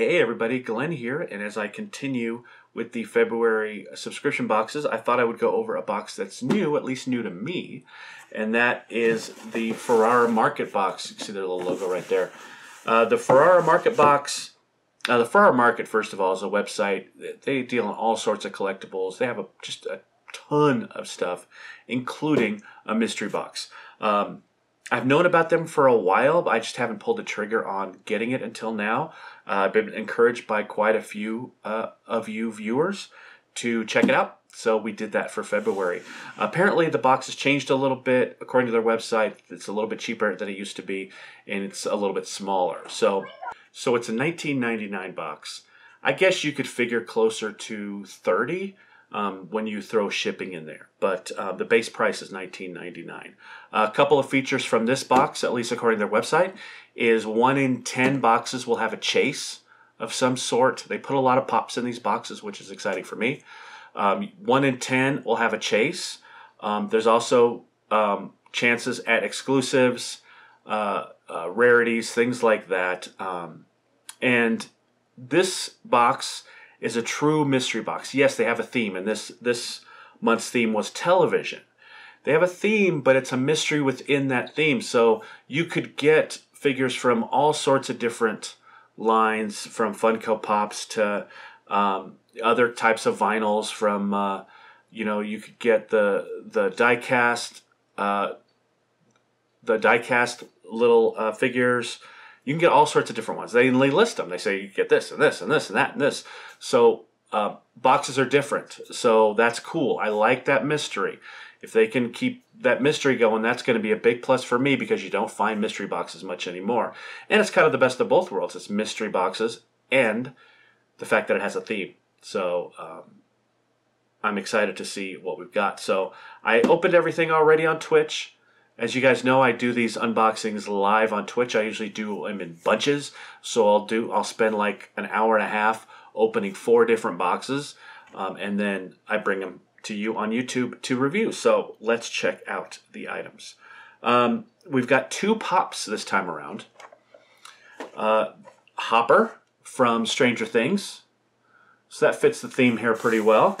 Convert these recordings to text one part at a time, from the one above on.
Hey everybody, Glenn here, and as I continue with the February subscription boxes, I thought I would go over a box that's new, at least new to me, and that is the Ferrara Market Box. You can see their little logo right there. The Ferrara Market Box, the Ferrara Market, first of all, is a website. They deal in all sorts of collectibles. They have just a ton of stuff, including a mystery box. I've known about them for a while, but I just haven't pulled the trigger on getting it until now. I've been encouraged by quite a few of you viewers to check it out, so we did that for February. Apparently, the box has changed a little bit. According to their website, it's a little bit cheaper than it used to be, and it's a little bit smaller. So it's a $19.99 box. I guess you could figure closer to $30. When you throw shipping in there, but the base price is $19.99. A couple of features from this box, at least according to their website, is 1 in 10 boxes will have a chase of some sort. They put a lot of pops in these boxes, which is exciting for me. 1 in 10 will have a chase. There's also chances at exclusives, rarities, things like that. And this box is a true mystery box. Yes, they have a theme, and this month's theme was television. They have a theme, but it's a mystery within that theme. So you could get figures from all sorts of different lines, from Funko Pops to other types of vinyls. From you could get the die-cast little figures. You can get all sorts of different ones. They list them. They say you get this and this and this and that and this. So boxes are different. So that's cool. I like that mystery. If they can keep that mystery going, that's going to be a big plus for me, because you don't find mystery boxes much anymore. And it's kind of the best of both worlds. It's mystery boxes and the fact that it has a theme. So I'm excited to see what we've got. So I opened everything already on Twitch. As you guys know, I do these unboxings live on Twitch. I usually do them in bunches, so I'll spend like an hour and a half opening 4 different boxes, and then I bring them to you on YouTube to review. So let's check out the items. We've got 2 Pops this time around. Hopper from Stranger Things, so that fits the theme here pretty well.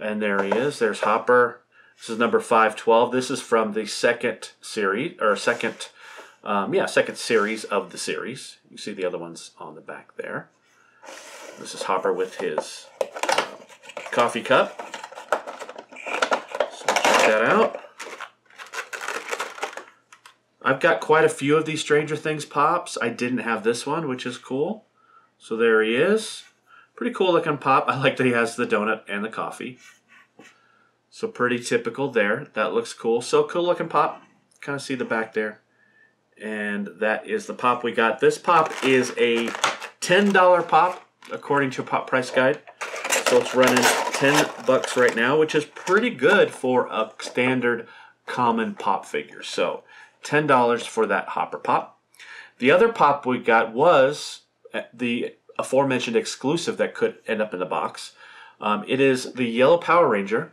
And there he is. There's Hopper. This is number 512. This is from the second series, or second series of the series. You see the other ones on the back there. This is Hopper with his coffee cup. So check that out. I've got quite a few of these Stranger Things Pops. I didn't have this one, which is cool. So there he is. Pretty cool looking pop. I like that he has the donut and the coffee. So pretty typical there. That looks cool. So cool looking pop. Kind of see the back there. And that is the pop we got. This pop is a $10 pop, according to Pop Price Guide. So it's running 10 bucks right now, which is pretty good for a standard common pop figure. So $10 for that Hopper pop. The other pop we got was the aforementioned exclusive that could end up in the box. It is the Yellow Power Ranger.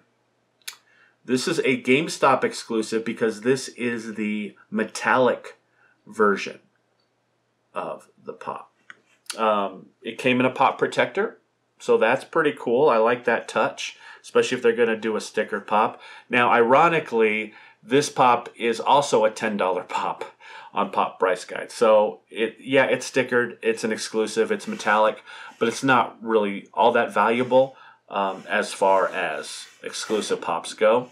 This is a GameStop exclusive, because this is the metallic version of the pop. It came in a pop protector, so that's pretty cool. I like that touch, especially if they're going to do a sticker pop. Now, ironically, this pop is also a $10 pop on Pop Price Guide. So, it's stickered, it's an exclusive, it's metallic, but it's not really all that valuable. As far as exclusive pops go.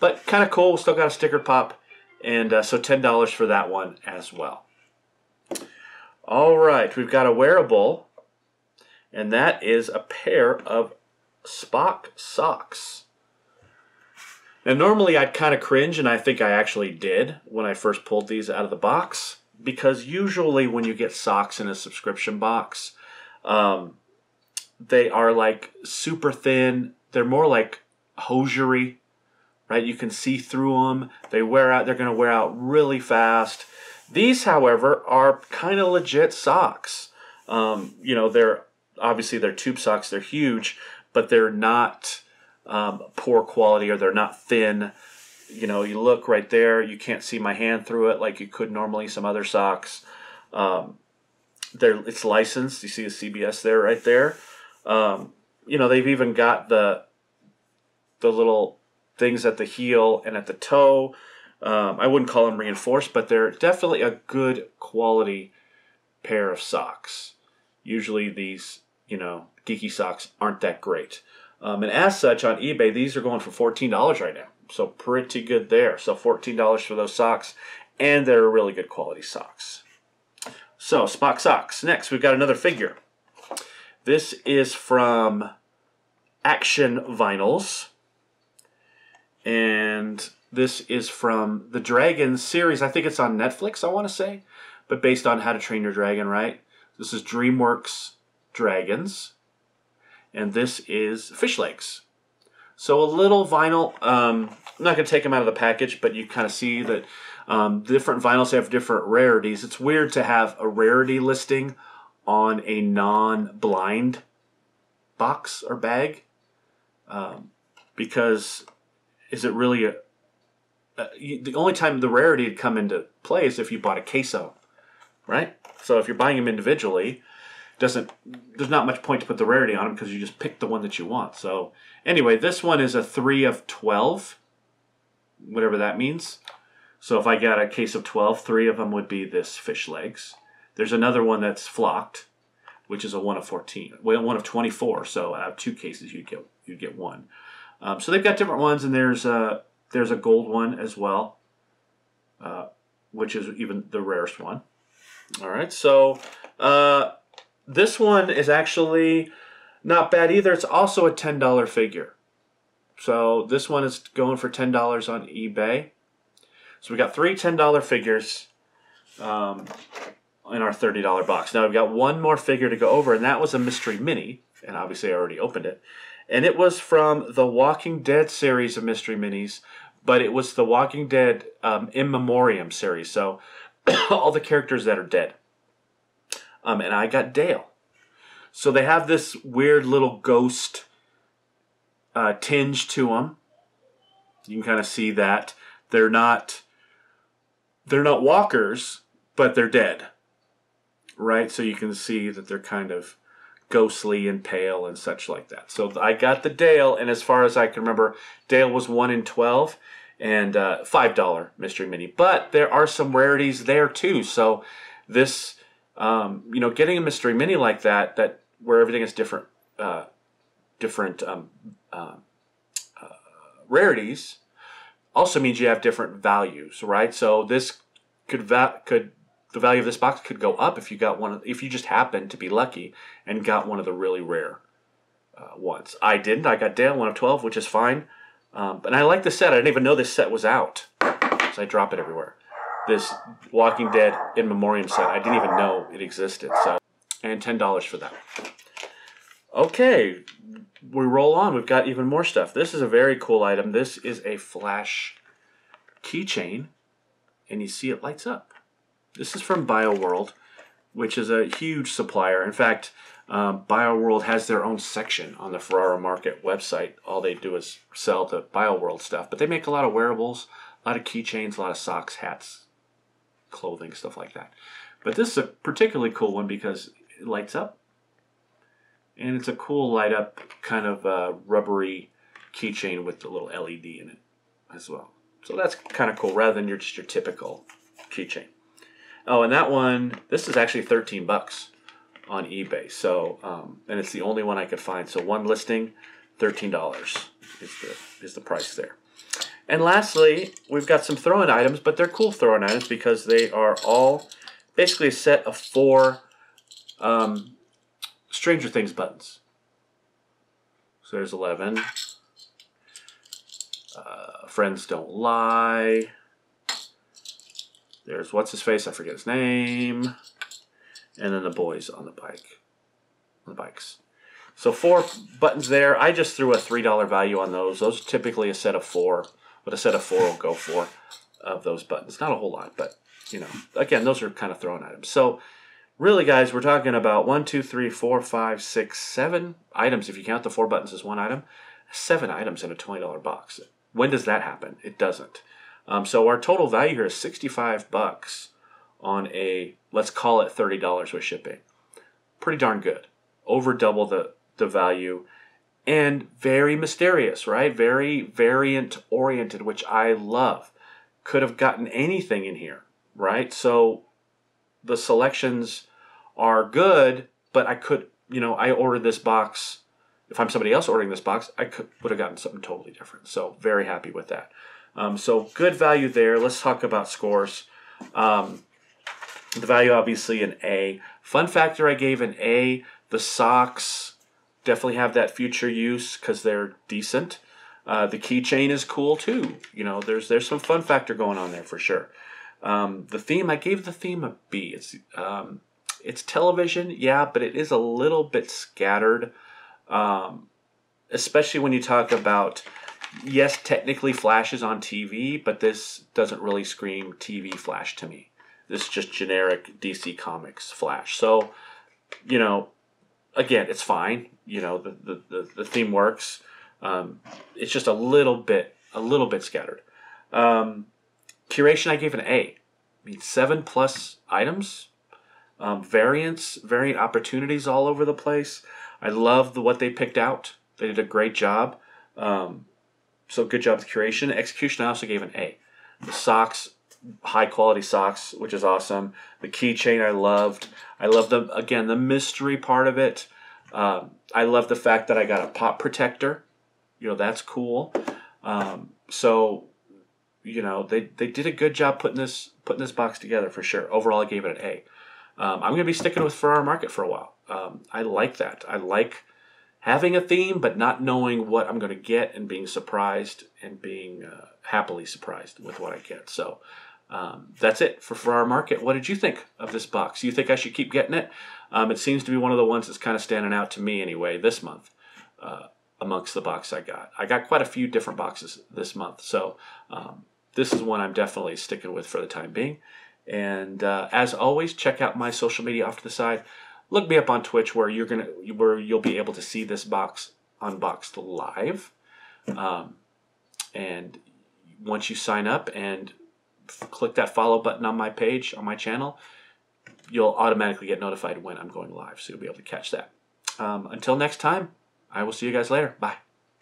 But kind of cool, we still got a sticker pop, and so $10 for that one as well. All right, we've got a wearable, and that is a pair of Spock socks. Now normally I'd kind of cringe, and I think I actually did when I first pulled these out of the box, because usually when you get socks in a subscription box, they are like super thin. They're more like hosiery, right? You can see through them. They wear out. They're going to wear out really fast. These, however, are kind of legit socks. They're obviously they're tube socks. They're huge, but they're not poor quality, or they're not thin. You know, you look right there. You can't see my hand through it like you could normally some other socks. it's licensed. You see a CBS there, right there. You know, they've even got the little things at the heel and at the toe. I wouldn't call them reinforced, but they're definitely a good quality pair of socks. Usually these, you know, geeky socks aren't that great. And as such, on eBay, these are going for $14 right now. So pretty good there. So $14 for those socks, and they're really good quality socks. So Spock socks. Next, we've got another figure. This is from Action Vinyls, and this is from the Dragons series. I think it's on Netflix, I want to say, but based on How to Train Your Dragon, right? This is DreamWorks Dragons, and this is Fishlegs. So a little vinyl. I'm not going to take them out of the package, but you kind of see that different vinyls have different rarities. It's weird to have a rarity listing on a non-blind box or bag, because is it really the only time the rarity would come into play is if you bought a queso, right? So if you're buying them individually, there's not much point to put the rarity on them because you just pick the one that you want. So anyway, this one is a 3 of 12, whatever that means. So if I got a case of 12, 3 of them would be this Fishlegs. There's another one that's flocked, which is a 1 of 14. Well, 1 of 24, so out of 2 cases you'd get one. So they've got different ones, and there's a gold one as well, which is even the rarest one. All right, so this one is actually not bad either. It's also a $10 figure. So this one is going for $10 on eBay. So we got 3 $10 figures in our $30 box. Now we've got one more figure to go over, and that was a Mystery Mini, and obviously I already opened it. And it was from the Walking Dead series of Mystery Minis, but it was the Walking Dead In Memoriam series, so all the characters that are dead. And I got Dale. So they have this weird little ghost tinge to them. You can kind of see that. They're not walkers, but they're dead. Right, so you can see that they're kind of ghostly and pale and such like that. So I got the Dale, and as far as I can remember, Dale was 1 in 12 and $5 Mystery Mini. But there are some rarities there too. So this, you know, getting a Mystery Mini like that where everything is different, rarities, also means you have different values, right? So this the value of this box could go up if you got one. If you just happened to be lucky and got one of the really rare ones. I didn't. I got Dale 1 of 12, which is fine. And I like the set. I didn't even know this set was out, because I drop it everywhere. This Walking Dead In Memoriam set. I didn't even know it existed. So, and $10 for that. Okay, we roll on. We've got even more stuff. This is a very cool item. This is a Flash keychain, and you see it lights up. This is from BioWorld, which is a huge supplier. In fact, BioWorld has their own section on the Ferrara Market website. All they do is sell the BioWorld stuff. But they make a lot of wearables, a lot of keychains, a lot of socks, hats, clothing, stuff like that. But this is a particularly cool one because it lights up. And it's a cool light-up kind of rubbery keychain with a little LED in it as well. So that's kind of cool, rather than just your typical keychain. Oh, and that one, this is actually 13 bucks on eBay. So, and it's the only one I could find. So one listing, $13 is the price there. And lastly, we've got some throw-in items, but they're cool throw-in items because they are all basically a set of 4 Stranger Things buttons. So there's 11. Friends Don't Lie. There's What's-His-Face, I forget his name. And then the boys on the bike. On the bikes. So 4 buttons there. I just threw a $3 value on those. Those are typically a set of 4. But a set of 4 will go for of those buttons. Not a whole lot, but, you know. Again, those are kind of throw-in items. So, really, guys, we're talking about 7 items. If you count the 4 buttons as one item, 7 items in a $20 box. When does that happen? It doesn't. So our total value here is $65 on a, let's call it $30 with shipping. Pretty darn good. Over double the value. And very mysterious, right? Very variant-oriented, which I love. Could have gotten anything in here, right? So the selections are good, but I could, you know, I ordered this box. If I'm somebody else ordering this box, I would have gotten something totally different. So very happy with that. So good value there. Let's talk about scores. The value, obviously, an A. Fun factor, I gave an A. The socks definitely have that future use because they're decent. The keychain is cool, too. You know, there's some fun factor going on there for sure. The theme, I gave the theme a B. It's television, yeah, but it is a little bit scattered, especially when you talk about, yes, technically Flash is on TV, but this doesn't really scream TV Flash to me. This is just generic DC Comics Flash. So, you know, again, it's fine. You know, the theme works. It's just a little bit scattered. Curation, I gave an A. I mean, 7+ items. Variants, variant opportunities all over the place. I love what they picked out. They did a great job. So good job with curation. Execution, I also gave an A. The socks, high quality socks, which is awesome. The keychain I loved. I love the, again, the mystery part of it. I love the fact that I got a pop protector. You know, that's cool. So, you know, they did a good job putting this box together for sure. Overall, I gave it an A. I'm going to be sticking with Ferrara Market for a while. I like that. I like having a theme, but not knowing what I'm going to get and being surprised and being happily surprised with what I get. So that's it for Ferrara Market. What did you think of this box? You think I should keep getting it? It seems to be one of the ones that's kind of standing out to me anyway this month amongst the box I got. I got quite a few different boxes this month. So this is one I'm definitely sticking with for the time being. And as always, check out my social media off to the side. Look me up on Twitch where you'll be able to see this box unboxed live. And once you sign up and click that follow button on my page, on my channel, you'll automatically get notified when I'm going live. So you'll be able to catch that. Until next time, I will see you guys later. Bye.